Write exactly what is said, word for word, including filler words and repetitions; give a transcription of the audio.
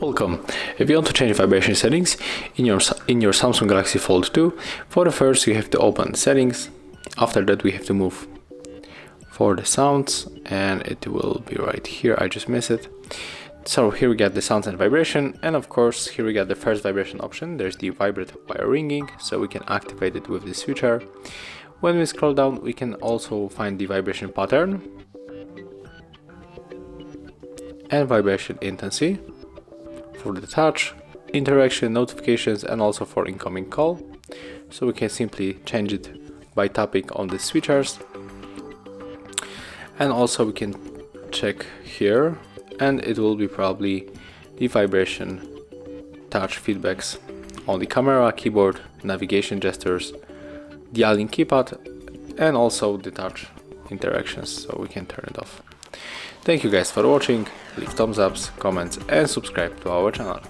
Welcome! If you want to change vibration settings in your, in your Samsung Galaxy Fold two, for the first you have to open settings, after that we have to move for the sounds and it will be right here, I just missed it. So here we get the sounds and vibration, and of course here we get the first vibration option. There's the vibrate while ringing, so we can activate it with the switcher. When we scroll down we can also find the vibration pattern and vibration intensity. For the touch, interaction, notifications, and also for incoming call. So we can simply change it by tapping on the switchers. And also we can check here and it will be probably the vibration, touch feedbacks on the camera, keyboard, navigation gestures, dialing keypad, and also the touch interactions, so we can turn it off. Thank you guys for watching, leave thumbs ups, comments and subscribe to our channel.